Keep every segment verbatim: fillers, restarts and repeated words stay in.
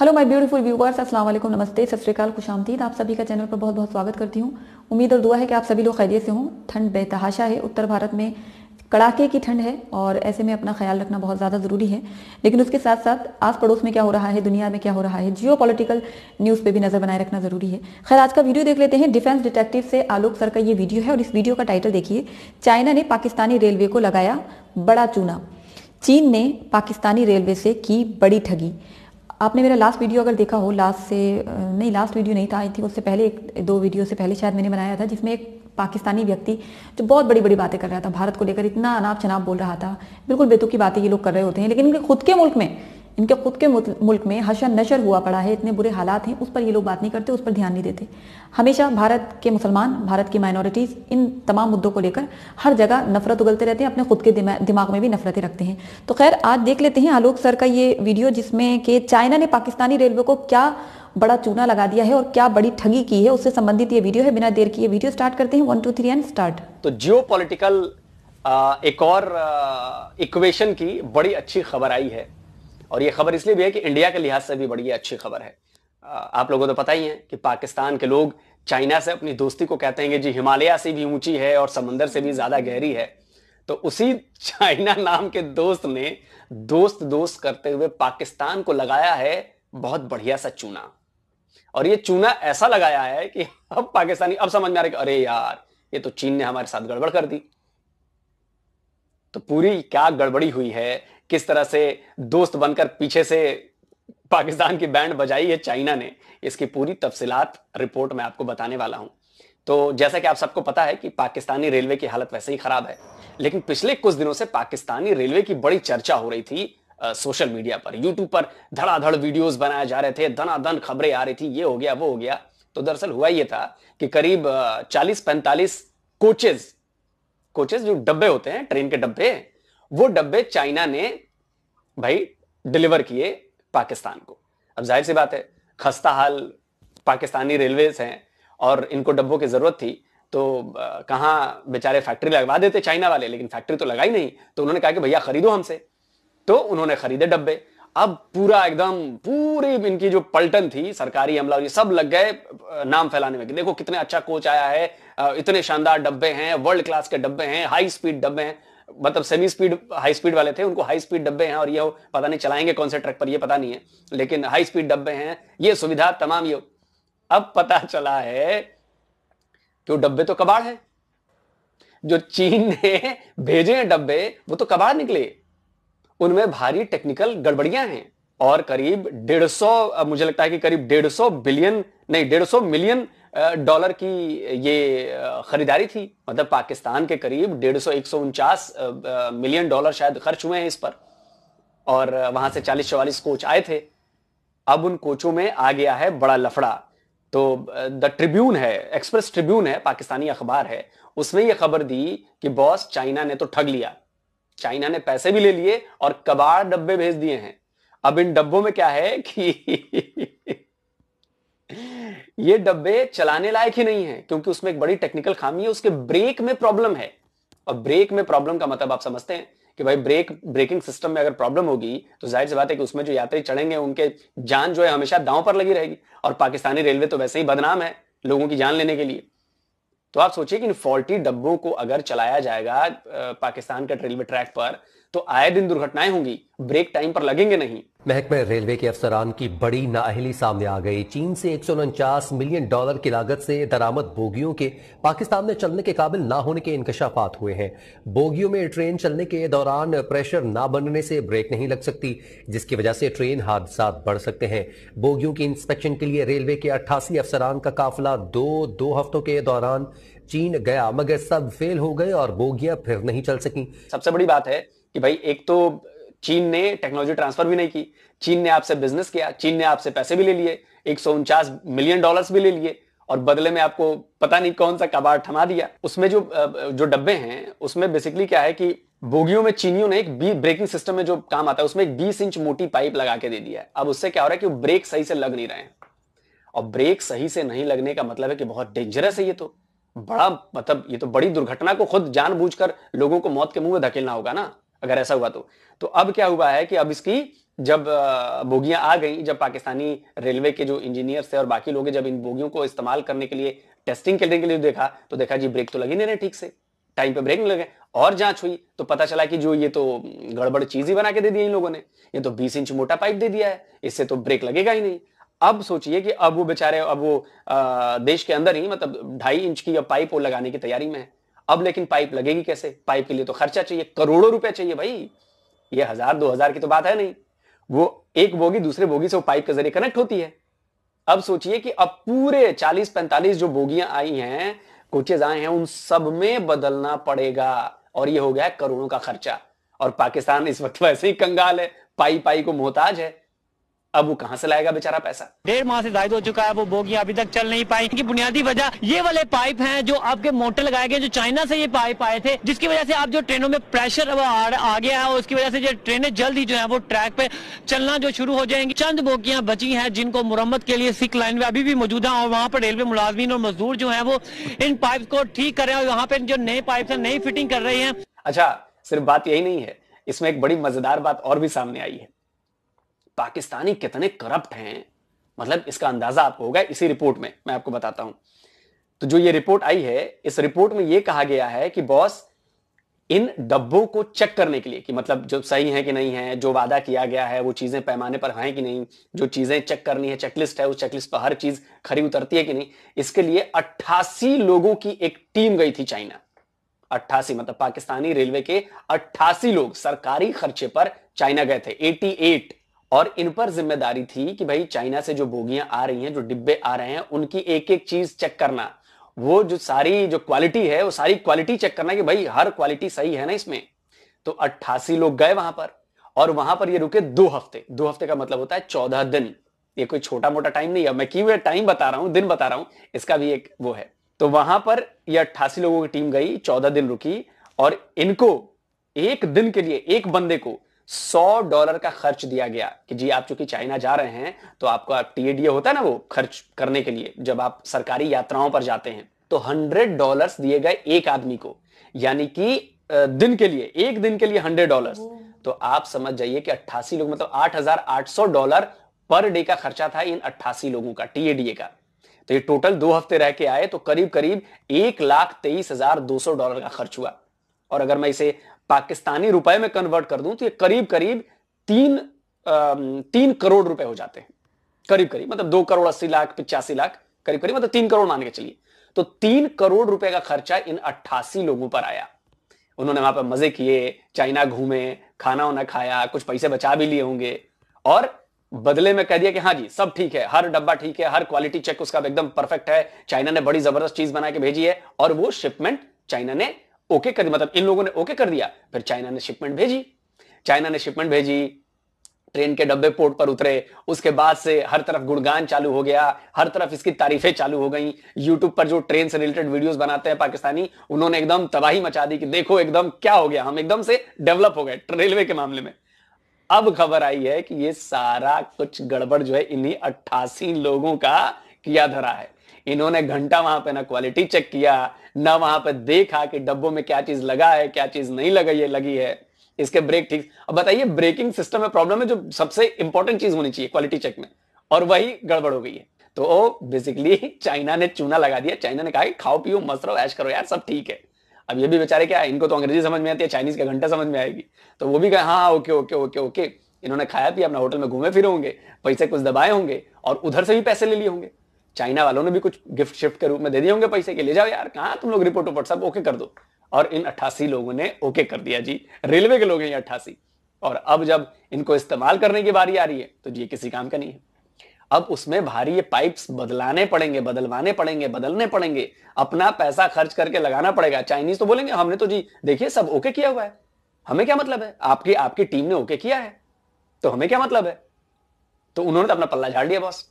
Hello my beautiful viewers, अस्सलाम वालेकुम, नमस्ते, सत श्री अकाल, खुश आमदीद। आप सभी का चैनल पर बहुत बहुत स्वागत करती हूँ। उम्मीद और दुआ है कि आप सभी लोग खैरियत से हों। ठंड बेतहाशा है, उत्तर भारत में कड़ाके की ठंड है और ऐसे में अपना ख्याल रखना बहुत ज़्यादा ज़रूरी है। लेकिन उसके साथ साथ आस पड़ोस में क्या हो रहा है, दुनिया में क्या हो रहा है, जियोपॉलिटिकल न्यूज़ पे भी नज़र बनाए रखना ज़रूरी है। खैर, आज का वीडियो देख लेते हैं। डिफेंस डिटेक्टिव से आलोक सर का ये वीडियो है और इस वीडियो का टाइटल देखिए, चाइना ने पाकिस्तानी रेलवे को लगाया बड़ा चूना। चीन ने पाकिस्तानी रेलवे से की बड़ी ठगी। आपने मेरा लास्ट वीडियो अगर देखा हो, लास्ट से नहीं लास्ट वीडियो नहीं था, आई थिंक उससे पहले एक दो वीडियो से पहले शायद मैंने बनाया था, जिसमें एक पाकिस्तानी व्यक्ति जो बहुत बड़ी बड़ी बातें कर रहा था भारत को लेकर, इतना अनाप शनाप बोल रहा था, बिल्कुल बेतुकी बातें ये लोग कर रहे होते हैं, लेकिन इनके खुद के मुल्क में इनके खुद के मुल्क में हशर नशर हुआ पड़ा है, इतने बुरे हालात हैं, उस पर ये लोग बात नहीं करते, उस पर ध्यान नहीं देते। हमेशा भारत के मुसलमान, भारत की माइनॉरिटीज़, इन तमाम मुद्दों को लेकर हर जगह नफरत उगलते रहते हैं, अपने खुद के दिमा, दिमाग में भी नफरतें रखते हैं। तो खैर, आज देख लेते हैं आलोक सर का ये वीडियो, जिसमें कि चाइना ने पाकिस्तानी रेलवे को क्या बड़ा चूना लगा दिया है और क्या बड़ी ठगी की है, उससे संबंधित ये वीडियो है। बिना देर की ये वीडियो स्टार्ट करते हैं। One two three and start. तो जियोपॉलिटिकल एक और इक्वेशन की बड़ी अच्छी खबर आई है, और ये खबर इसलिए भी है कि इंडिया के लिहाज से भी बड़ी अच्छी खबर है। आप लोगों को तो पता ही है कि पाकिस्तान के लोग चाइना से अपनी दोस्ती को कहते हैं कि जी हिमालय से भी ऊंची है और समंदर से भी ज्यादा गहरी है। तो उसी चाइना नाम के दोस्त ने दोस्त दोस्त करते हुए पाकिस्तान को लगाया है बहुत बढ़िया सा चूना, और ये चूना ऐसा लगाया है कि अब पाकिस्तानी अब समझ में आ रहा है कि अरे यार, ये तो चीन ने हमारे साथ गड़बड़ कर दी। तो पूरी क्या गड़बड़ी हुई है, किस तरह से दोस्त बनकर पीछे से पाकिस्तान की बैंड बजाई है चाइना ने, इसकी पूरी तफसीलात रिपोर्ट में आपको बताने वाला हूं। तो जैसा कि आप सबको पता है कि पाकिस्तानी रेलवे की हालत वैसे ही खराब है, लेकिन पिछले कुछ दिनों से पाकिस्तानी रेलवे की बड़ी चर्चा हो रही थी आ, सोशल मीडिया पर। यूट्यूब पर धड़ाधड़ वीडियोस बनाए जा रहे थे, धनाधन खबरें आ रही थी, ये हो गया वो हो गया। तो दरअसल हुआ ये था कि करीब चालीस पैंतालीस कोचेज कोचेज जो डब्बे होते हैं ट्रेन के डब्बे, वो डब्बे चाइना ने भाई डिलीवर किए पाकिस्तान को। अब जाहिर सी बात है, खस्ता हाल पाकिस्तानी रेलवे हैं और इनको डब्बों की जरूरत थी, तो कहाँ बेचारे फैक्ट्री लगवा देते चाइना वाले, लेकिन फैक्ट्री तो लगाई नहीं। तो उन्होंने कहा कि भैया खरीदो हमसे, तो उन्होंने खरीदे डब्बे। अब पूरा एकदम पूरी इनकी जो पलटन थी, सरकारी अमला और ये सब लग गए नाम फैलाने में कि देखो कितने अच्छा कोच आया है, इतने शानदार डब्बे हैं, वर्ल्ड क्लास के डब्बे हैं, हाई स्पीड डब्बे हैं, मतलब सेमी स्पीड हाई स्पीड वाले थे, उनको हाई स्पीड डब्बे हैं, और ये पता नहीं चलाएंगे कौन से ट्रक पर ये पता नहीं है, लेकिन हाई स्पीड डब्बे हैं, ये सुविधा तमाम ये। अब पता चला है कि वो डब्बे तो कबाड़ है, जो चीन ने भेजे हैं डब्बे वो तो कबाड़ निकले, उनमें भारी टेक्निकल गड़बड़ियां हैं। और करीब डेढ़ सौ मुझे लगता है कि करीब डेढ़ सौ बिलियन नहीं डेढ़ सौ मिलियन डॉलर की ये खरीदारी थी, मतलब पाकिस्तान के करीब डेढ़ सौ एक सौ उनचास मिलियन डॉलर शायद खर्च हुए हैं इस पर, और वहां से चालीस चौवालीस कोच आए थे। अब उन कोचों में आ गया है बड़ा लफड़ा। तो द ट्रिब्यून है, एक्सप्रेस ट्रिब्यून है, पाकिस्तानी अखबार है, उसने ये खबर दी कि बॉस चाइना ने तो ठग लिया, चाइना ने पैसे भी ले लिए और कबाड़ डब्बे भेज दिए हैं। अब इन डब्बों में क्या है कि ये डब्बे चलाने लायक ही नहीं है, क्योंकि उसमें एक बड़ी टेक्निकल खामी है, उसके ब्रेक में प्रॉब्लम है। और ब्रेक में प्रॉब्लम का मतलब आप समझते हैं कि भाई ब्रेक ब्रेकिंग सिस्टम में अगर प्रॉब्लम होगी तो जाहिर सी बात है कि उसमें जो यात्री चढ़ेंगे उनके जान जो है हमेशा दांव पर लगी रहेगी, और पाकिस्तानी रेलवे तो वैसे ही बदनाम है लोगों की जान लेने के लिए। तो आप सोचिए कि इन फॉल्टी डब्बों को अगर चलाया जाएगा पाकिस्तान के रेलवे ट्रैक पर, तो आए दिन दुर्घटनाएं होंगी, ब्रेक टाइम पर लगेंगे नहीं। महकमे रेलवे के अफसरान की बड़ी नाअहली सामने आ गई। चीन से एक सौ उनचास मिलियन डॉलर की लागत से दरामद बोगियों के पाकिस्तान में चलने के काबिल ना होने के इंकशाफात हुए हैं। बोगियों में ट्रेन चलने के दौरान प्रेशर ना बनने से ब्रेक नहीं लग सकती, जिसकी वजह से ट्रेन हादसा बढ़ सकते हैं। बोगियों की इंस्पेक्शन के लिए रेलवे के अट्ठासी अफसरान का काफिला दो दो हफ्तों के दौरान चीन गया, मगर सब फेल हो गए और बोगियां फिर नहीं चल सकी। सबसे बड़ी बात है कि भाई एक तो चीन ने टेक्नोलॉजी ट्रांसफर भी नहीं की, चीन ने आपसे बिजनेस किया, चीन ने आपसे पैसे भी ले लिए, एक सौ उनचास मिलियन डॉलर्स भी ले लिए, और बदले में आपको पता नहीं कौन सा कबाड़ थमा दिया। उसमें जो जो डब्बे हैं उसमें बेसिकली क्या है कि बोगियों में चीनियों ने एक बी ब्रेकिंग सिस्टम में जो काम आता है उसमें एक बीस इंच मोटी पाइप लगा के दे दिया है। अब उससे क्या हो रहा है कि ब्रेक सही से लग नहीं रहे हैं, और ब्रेक सही से नहीं लगने का मतलब है कि बहुत डेंजरस है। ये तो बड़ा मतलब ये तो बड़ी दुर्घटना को खुद जानबूझकर लोगों को मौत के मुंह में धकेलना होगा ना, अगर ऐसा हुआ तो। तो अब क्या हुआ है कि अब इसकी जब बोगियां आ गई, जब पाकिस्तानी रेलवे के जो इंजीनियर्स थे और बाकी लोग जब इन बोगियों को इस्तेमाल करने के लिए टेस्टिंग करने के लिए देखा तो देखा जी ब्रेक तो लगी नहीं रहे ठीक से, टाइम पे ब्रेक नहीं लगे। और जांच हुई तो पता चला कि जो ये तो गड़बड़ चीज ही बना के दे दी इन लोगों ने, ये तो बीस इंच मोटा पाइप दे दिया है, इससे तो ब्रेक लगेगा ही नहीं। अब सोचिए कि अब वो बेचारे अब वो आ, देश के अंदर ही मतलब ढाई इंच की अब पाइप वो लगाने की तैयारी में है। अब लेकिन पाइप लगेगी कैसे, पाइप के लिए तो खर्चा चाहिए, करोड़ों रुपए चाहिए भाई, ये हजार दो हजार की तो बात है नहीं। वो एक बोगी दूसरे बोगी से वो पाइप के जरिए कनेक्ट होती है। अब सोचिए कि अब पूरे चालीस पैंतालीस जो बोगियां आई हैं, कोचेज आए हैं, उन सब में बदलना पड़ेगा और ये हो गया करोड़ों का खर्चा। और पाकिस्तान इस वक्त वैसे ही कंगाल है, पाई पाई को मोहताज है, अब वो कहां से लाएगा बेचारा पैसा। डेढ़ माह से जायद हो चुका है, वो बोगियां अभी तक चल नहीं पाई। इनकी बुनियादी वजह ये वाले पाइप हैं जो आपके मोटर लगाए गए, जो चाइना से ये पाइप आए थे, जिसकी वजह से आप जो ट्रेनों में प्रेशर आ गया है और उसकी वजह से ये ट्रेनें जल्दी जो है वो ट्रैक पे चलना जो शुरू हो जाएंगी। चंद बोगियां बची हैं जिनको मुरम्मत के लिए सिख लाइन में अभी भी मौजूद है और वहाँ पर रेलवे मुलाजमीन और मजदूर जो है वो इन पाइप को ठीक कर रहे हैं और यहाँ पे जो नए पाइप है नई फिटिंग कर रही है। अच्छा, सिर्फ बात यही नहीं है, इसमें एक बड़ी मजेदार बात और भी सामने आई है, पाकिस्तानी कितने करप्ट हैं, मतलब इसका अंदाजा आपको होगा इसी रिपोर्ट में, मैं आपको बताता हूं। तो जो ये रिपोर्ट आई है, इस रिपोर्ट में ये कहा गया है कि बॉस इन डब्बों को चेक करने के लिए कि मतलब जो सही है कि नहीं है, जो वादा किया गया है वो चीजें पैमाने पर हैं कि नहीं, जो चीजें चेक करनी है, चेकलिस्ट है, उस चेकलिस्ट पर हर चीज खरी उतरती है कि नहीं, इसके लिए अट्ठासी लोगों की एक टीम गई थी चाइना। अट्ठासी मतलब पाकिस्तानी रेलवे के अट्ठासी लोग सरकारी खर्चे पर चाइना गए थे, अठासी। और इन पर जिम्मेदारी थी कि भाई चाइना से जो बोगियां आ रही हैं, जो डिब्बे आ रहे हैं, उनकी एक एक चीज चेक करना, वो जो सारी जो क्वालिटी है वो सारी क्वालिटी चेक करना कि भाई हर क्वालिटी सही है ना इसमें। तो अट्ठासी लोग गए वहां पर और वहां पर ये रुके दो हफ्ते। दो हफ्ते का मतलब होता है चौदह दिन। ये कोई छोटा मोटा टाइम नहीं है, मैं क्यों टाइम बता रहा हूं, दिन बता रहा हूं, इसका भी एक वो है। तो वहां पर यह अट्ठासी लोगों की टीम गई, चौदह दिन रुकी और इनको एक दिन के लिए एक बंदे को सौ डॉलर का खर्च दिया गया कि जी आप चूंकि चाइना जा रहे हैं तो आपको आप टीएडीए होता है ना वो खर्च करने के लिए जब आप सरकारी यात्राओं पर जाते हैं, तो हंड्रेड डॉलर्स दिए गए एक आदमी को, यानी कि दिन के लिए, एक दिन के लिए हंड्रेड डॉलर्स। तो आप समझ जाइए कि अट्ठासी लोग मतलब आठ हजार आठ सौ डॉलर पर डे का खर्चा था इन अट्ठासी लोगों का टीएडीए का। तो ये टोटल दो हफ्ते रह के आए तो करीब करीब एक लाख तेईस हजार दो सौ डॉलर का खर्च हुआ। और अगर मैं इसे पाकिस्तानी रुपए में कन्वर्ट कर दूं तो ये करीब करीब तीन आ, तीन करोड़ रुपए हो जाते हैं, करीब करीब मतलब दो करोड़ अस्सी लाख पिचासी लाख करीब करीब मतलब तीन करोड़ मान के चलिए। तो तीन करोड़ रुपए का खर्चा इन अट्ठासी लोगों पर आया। उन्होंने वहां पर मजे किए, चाइना घूमे, खाना वाना खाया, कुछ पैसे बचा भी लिए होंगे और बदले में कह दिया कि हाँ जी सब ठीक है, हर डब्बा ठीक है, हर क्वालिटी चेक उसका एकदम परफेक्ट है, चाइना ने बड़ी जबरदस्त चीज बना के भेजी है। और वो शिपमेंट चाइना ने ओके कर दिया, मतलब इन लोगों ने ओके कर दिया, फिर चाइना ने शिपमेंट भेजी, चाइना ने शिपमेंट भेजी, ट्रेन के डब्बे पोर्ट पर उतरे, उसके बाद से हर तरफ गुणगान चालू हो गया, हर तरफ इसकी तारीफें चालू हो गई। यूट्यूब पर जो ट्रेन से रिलेटेड वीडियोस बनाते हैं पाकिस्तानी, उन्होंने एकदम तबाही मचा दी कि देखो एकदम क्या हो गया, हम एकदम से डेवलप हो गए रेलवे के मामले में। अब खबर आई है कि ये सारा कुछ गड़बड़ जो है इन्हीं अट्ठासी लोगों का किया धरा है। इन्होंने घंटा वहां पे ना क्वालिटी चेक किया, ना वहां पे देखा कि डब्बों में क्या चीज लगा है, क्या चीज नहीं लगी है लगी है इसके ब्रेक ठीक। अब बताइए ब्रेकिंग सिस्टम में प्रॉब्लम है जो सबसे इंपॉर्टेंट चीज होनी चाहिए क्वालिटी चेक में, और वही गड़बड़ हो गई है। तो बेसिकली चाइना ने चूना लगा दिया, चाइना ने कहा खाओ पियो मस्त रहो ऐश करो यार सब ठीक है। अब ये भी बेचारे क्या है, इनको तो अंग्रेजी समझ में आती है, चाइनीज का घंटा समझ में आएगी, तो वो भी कहा हाँ ओके ओके ओके ओके। इन्होंने खाया पिया, अपना होटल में घूमे फिरे होंगे, पैसे कुछ दबाए होंगे और उधर से भी पैसे ले लिए होंगे, चाइना वालों ने भी कुछ गिफ्ट शिफ्ट के रूप में दे दिए होंगे पैसे के ले जाओ यार कहां तुम लोग रिपोर्ट रिपोर्ट सब ओके कर दो। और इन अट्ठासी लोगों ने ओके कर दिया जी, रेलवे के लोग हैं ये अट्ठासी। और अब जब इनको इस्तेमाल करने की बारी आ रही है तो ये किसी काम का नहीं है। अब उसमें भारी ये पाइप्स बदलाने पड़ेंगे, बदलवाने पड़ेंगे, बदलने पड़ेंगे, अपना पैसा खर्च करके लगाना पड़ेगा। चाइनीज तो बोलेंगे हमने तो जी देखिए सब ओके किया हुआ है, हमें क्या मतलब है, आपकी आपकी टीम ने ओके किया है तो हमें क्या मतलब है। तो उन्होंने तो अपना पल्ला झाड़ दिया बॉस,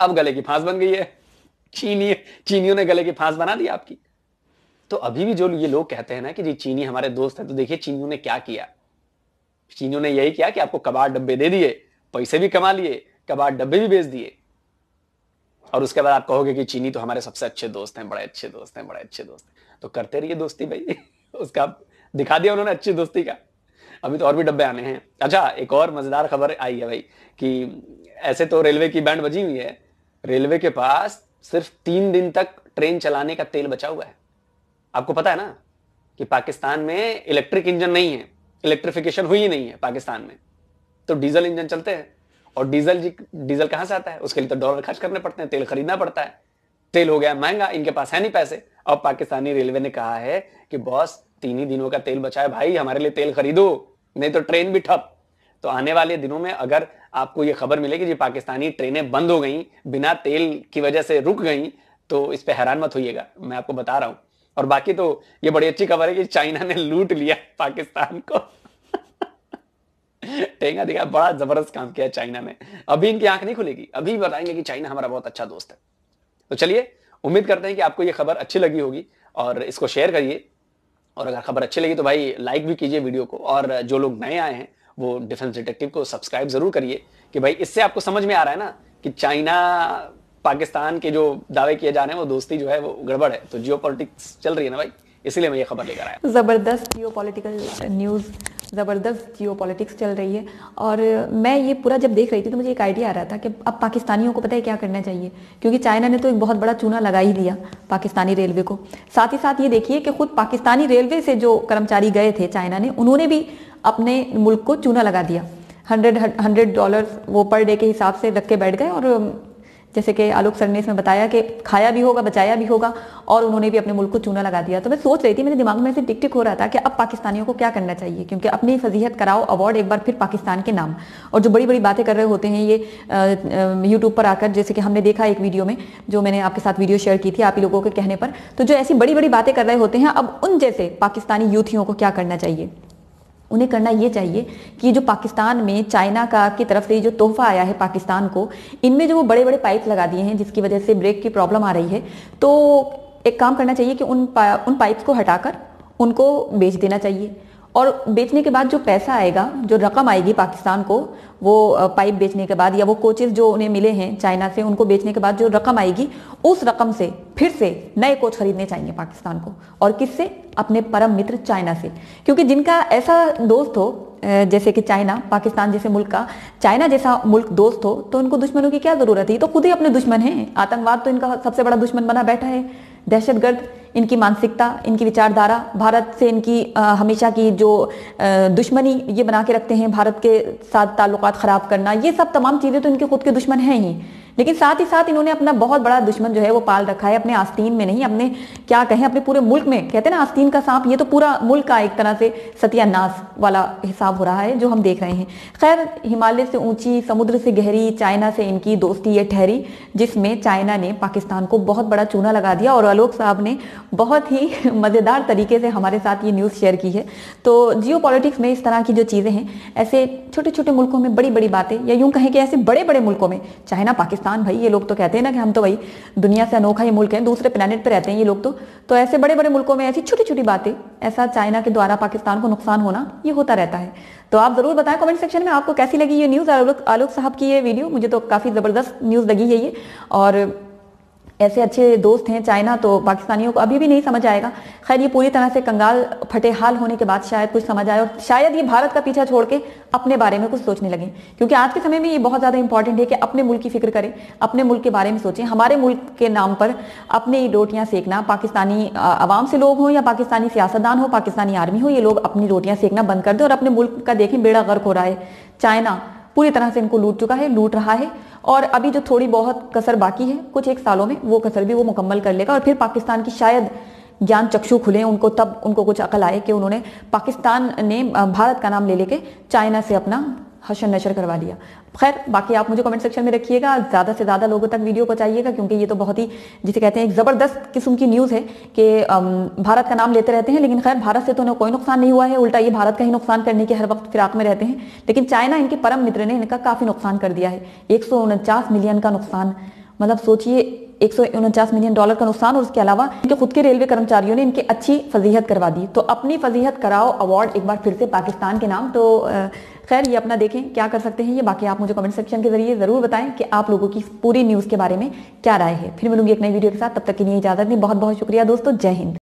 अब गले की फांस बन गई है, चीनी चीनियों ने गले की फांस बना दी आपकी। तो अभी भी जो ये लोग कहते हैं ना कि जी चीनी हमारे दोस्त हैं, तो देखिए चीनियों ने क्या किया, चीनियों ने यही किया कि आपको कबाड़ डब्बे दे दिए, पैसे भी कमा लिए, कबाड़ डब्बे भी बेच दिए। और उसके बाद आप कहोगे कि चीनी तो हमारे सबसे अच्छे दोस्त हैं, बड़े अच्छे दोस्त हैं, बड़े अच्छे दोस्त हैं। तो करते रहिए दोस्ती भाई, उसका दिखा दिया उन्होंने अच्छी दोस्ती का। अभी तो और भी डब्बे आने हैं। अच्छा, एक और मजेदार खबर आई है भाई कि ऐसे तो रेलवे की बैंड बजी हुई है, रेलवे के पास सिर्फ तीन दिन तक ट्रेन चलाने का तेल बचा हुआ है। आपको पता है ना कि पाकिस्तान में इलेक्ट्रिक इंजन नहीं है, इलेक्ट्रिफिकेशन हुई ही नहीं है पाकिस्तान में, तो डीजल इंजन चलते हैं। और डीजल जी डीजल कहां से आता है? उसके लिए तो डॉलर खर्च करने पड़ते हैं, तेल खरीदना पड़ता है, तेल हो गया महंगा, इनके पास है नहीं पैसे। अब पाकिस्तानी रेलवे ने कहा है कि बॉस तीन ही दिनों का तेल बचा है भाई, हमारे लिए तेल खरीदो नहीं तो ट्रेन भी ठप। तो आने वाले दिनों में अगर आपको यह खबर मिले कि जी पाकिस्तानी ट्रेनें बंद हो गई, बिना तेल की वजह से रुक गई, तो इस पर हैरान मत होइएगा, मैं आपको बता रहा हूं। और बाकी तो ये बड़ी अच्छी खबर है कि चाइना ने लूट लिया पाकिस्तान को। टेंगा दिखा, बड़ा जबरदस्त काम किया चाइना ने। अभी इनकी आंख नहीं खुलेगी, अभी बताएंगे कि चाइना हमारा बहुत अच्छा दोस्त है। तो चलिए, उम्मीद करते हैं कि आपको ये खबर अच्छी लगी होगी और इसको शेयर करिए, और अगर खबर अच्छी लगी तो भाई लाइक भी कीजिए वीडियो को, और जो लोग नए आए हैं वो डिफेंस डिटेक्टिव को सब्सक्राइब जरूर करिए कि भाई इससे आपको समझ में आ रहा है ना कि चाइना पाकिस्तान के जो दावे किए जा रहे हैं वो दोस्ती जो है वो गड़बड़ है। तो जियोपॉलिटिक्स चल रही है ना भाई, इसीलिए मैं ये खबर लेकर आया। जबरदस्त जियोपॉलिटिकल न्यूज़, ज़बरदस्त जियोपॉलिटिक्स चल रही है। और मैं ये पूरा जब देख रही थी तो मुझे एक आइडिया आ रहा था कि अब पाकिस्तानियों को पता है क्या करना चाहिए, क्योंकि चाइना ने तो एक बहुत बड़ा चूना लगा ही दिया पाकिस्तानी रेलवे को। साथ ही साथ ये देखिए कि खुद पाकिस्तानी रेलवे से जो कर्मचारी गए थे चाइना ने, उन्होंने भी अपने मुल्क को चूना लगा दिया। हंड्रेड हंड्रेड डॉलर वो पर डे के हिसाब से रख के बैठ गए, और जैसे कि आलोक सर ने इसमें बताया कि खाया भी होगा, बचाया भी होगा, और उन्होंने भी अपने मुल्क को चूना लगा दिया। तो मैं सोच रही थी, मेरे दिमाग में ऐसे टिक टिक हो रहा था कि अब पाकिस्तानियों को क्या करना चाहिए, क्योंकि अपनी फजीहत कराओ अवार्ड एक बार फिर पाकिस्तान के नाम। और जो बड़ी बड़ी बातें कर रहे होते हैं ये यूट्यूब पर आकर, जैसे कि हमने देखा एक वीडियो में, जो मैंने आपके साथ वीडियो शेयर की थी आप ही लोगों के कहने पर, तो जो ऐसी बड़ी बड़ी बातें कर रहे होते हैं, अब उन जैसे पाकिस्तानी यूथियों को क्या करना चाहिए? उन्हें करना ये चाहिए कि जो पाकिस्तान में चाइना का की तरफ से जो तोहफा आया है पाकिस्तान को, इनमें जो वो बड़े बड़े पाइप लगा दिए हैं जिसकी वजह से ब्रेक की प्रॉब्लम आ रही है, तो एक काम करना चाहिए कि उन पा, उन पाइप्स को हटाकर उनको बेच देना चाहिए। और बेचने के बाद जो पैसा आएगा, जो रकम आएगी पाकिस्तान को, वो पाइप बेचने के बाद, या वो कोचेस जो उन्हें मिले हैं चाइना से, उनको बेचने के बाद जो रकम आएगी, उस रकम से फिर से नए कोच खरीदने चाहिए पाकिस्तान को। और किससे? अपने परम मित्र चाइना से, क्योंकि जिनका ऐसा दोस्त हो जैसे कि चाइना, पाकिस्तान जैसे मुल्क का चाइना जैसा मुल्क दोस्त हो, तो उनको दुश्मनों की क्या ज़रूरत है? ये तो खुद ही अपने दुश्मन हैं। आतंकवाद तो इनका सबसे बड़ा दुश्मन बना बैठा है, दहशतगर्द इनकी मानसिकता, इनकी विचारधारा, भारत से इनकी आ, हमेशा की जो आ, दुश्मनी ये बना के रखते हैं, भारत के साथ ताल्लुकात ख़राब करना, ये सब तमाम चीज़ें तो इनके खुद के दुश्मन हैं ही। लेकिन साथ ही साथ इन्होंने अपना बहुत बड़ा दुश्मन जो है वो पाल रखा है अपने आस्तीन में, नहीं अपने क्या कहें अपने पूरे मुल्क में, कहते हैं ना आस्तीन का सांप, ये तो पूरा मुल्क का एक तरह से सत्यानाश वाला हिसाब हो रहा है जो हम देख रहे हैं। खैर, हिमालय से ऊंची, समुद्र से गहरी चाइना से इनकी दोस्ती ये ठहरी, जिसमें चाइना ने पाकिस्तान को बहुत बड़ा चूना लगा दिया। और आलोक साहब ने बहुत ही मज़ेदार तरीके से हमारे साथ ये न्यूज़ शेयर की है। तो जियोपॉलिटिक्स में इस तरह की जो चीज़ें हैं, ऐसे छोटे छोटे मुल्कों में बड़ी बड़ी बातें, या यूँ कहें कि ऐसे बड़े बड़े मुल्कों में, चाइना पाकिस्तान, भाई ये लोग तो कहते हैं ना कि हम तो भाई दुनिया से अनोखा ही मुल्क है, दूसरे प्लेनेट पर रहते हैं ये लोग, तो तो ऐसे बड़े बड़े मुल्कों में ऐसी छोटी छोटी बातें, ऐसा चाइना के द्वारा पाकिस्तान को नुकसान होना, ये होता रहता है। तो आप जरूर बताएं कमेंट सेक्शन में आपको कैसी लगी ये न्यूज़, आलोक साहब की ये वीडियो। मुझे तो काफ़ी ज़बरदस्त न्यूज़ लगी है ये, और ऐसे अच्छे दोस्त हैं चाइना, तो पाकिस्तानियों को अभी भी नहीं समझ आएगा। खैर, ये पूरी तरह से कंगाल फटेहाल होने के बाद शायद कुछ समझ आए, और शायद ये भारत का पीछा छोड़ के अपने बारे में कुछ सोचने लगे, क्योंकि आज के समय में ये बहुत ज़्यादा इंपॉर्टेंट है कि अपने मुल्क की फिक्र करें, अपने मुल्क के बारे में सोचें। हमारे मुल्क के नाम पर अपनी रोटियाँ सेकना, पाकिस्तानी आवाम से लोग हों या पाकिस्तानी सियासतदान हो, पाकिस्तानी आर्मी हो, ये लोग अपनी रोटियाँ सेकना बंद कर दें और अपने मुल्क का देखें बेड़ा गर्क हो रहा है। चाइना पूरी तरह से इनको लूट चुका है, लूट रहा है, और अभी जो थोड़ी बहुत कसर बाकी है कुछ एक सालों में, वो कसर भी वो मुकम्मल कर लेगा, और फिर पाकिस्तान की शायद ज्ञान चक्षु खुले उनको, तब उनको कुछ अकल आए कि उन्होंने पाकिस्तान ने भारत का नाम ले लेके चाइना से अपना हशर नशर करवा लिया। खैर, बाकी आप मुझे कमेंट सेक्शन में रखिएगा, ज़्यादा से ज़्यादा लोगों तक वीडियो पहुंचाइएगा, क्योंकि ये तो बहुत ही जिसे कहते हैं एक ज़बरदस्त किस्म की न्यूज़ है कि भारत का नाम लेते रहते हैं, लेकिन खैर भारत से तो उन्हें कोई नुकसान नहीं हुआ है, उल्टा ये भारत का ही नुकसान करने के हर वक्त फिराक में रहते हैं। लेकिन चाइना, इनके परम मित्र ने इनका काफ़ी नुकसान कर दिया है, एक सौ उनचास मिलियन का नुकसान, मतलब सोचिए एक सौ उनचास मिलियन डॉलर का नुकसान। और उसके अलावा इनके खुद के रेलवे कर्मचारियों ने इनकी अच्छी फजीहत करवा दी। तो अपनी फजीहत कराओ अवार्ड एक बार फिर से पाकिस्तान के नाम। तो खैर, ये अपना देखें क्या कर सकते हैं ये, बाकी आप मुझे कमेंट सेक्शन के जरिए ज़रूर बताएं कि आप लोगों की पूरी न्यूज़ के बारे में क्या राय है। फिर मिलूंगी एक नई वीडियो के साथ, तब तक के लिए इजाज़त दी, बहुत बहुत शुक्रिया दोस्तों, जय हिंद।